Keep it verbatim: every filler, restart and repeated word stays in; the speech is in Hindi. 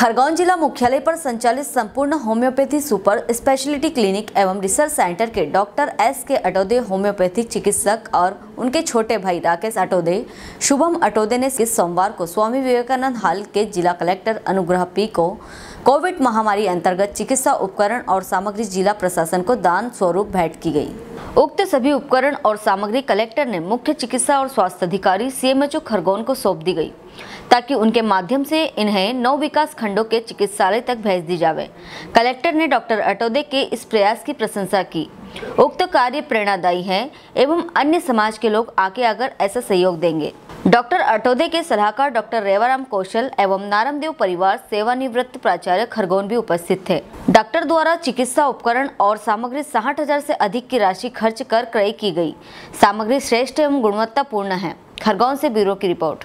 खरगोन जिला मुख्यालय पर संचालित संपूर्ण होम्योपैथी सुपर स्पेशलिटी क्लिनिक एवं रिसर्च सेंटर के doctor S K Atode homeopathic चिकित्सक और उनके छोटे भाई राकेश अटोदे, शुभम अटोदे ने इस सोमवार को स्वामी विवेकानंद हॉल के जिला कलेक्टर अनुग्रह पी को कोविड महामारी अंतर्गत चिकित्सा उपकरण और सामग्री जिला प्रशासन को दान स्वरूप भेंट की गई। उक्त सभी उपकरण और सामग्री कलेक्टर ने मुख्य चिकित्सा और स्वास्थ्य अधिकारी सीएमएचओ खरगोन को सौंप दी गई ताकि उनके माध्यम से इन्हें नौ विकास खंडों के चिकित्सालय तक भेज दी जावे। कलेक्टर ने डॉक्टर अटोदे के इस प्रयास की प्रशंसा की। उक्त कार्य प्रेरणादायी है एवं अन्य समाज के लोग आगे आकर ऐसा सहयोग देंगे। डॉक्टर अटोदे के सलाहकार डॉक्टर रेवाराम कौशल एवं नारमदेव परिवार सेवानिवृत्त प्राचार्य खरगोन भी उपस्थित थे। डॉक्टर द्वारा चिकित्सा उपकरण और सामग्री साठ हजार से अधिक की राशि खर्च कर क्रय की गई। सामग्री श्रेष्ठ एवं गुणवत्तापूर्ण है। खरगोन से ब्यूरो की रिपोर्ट।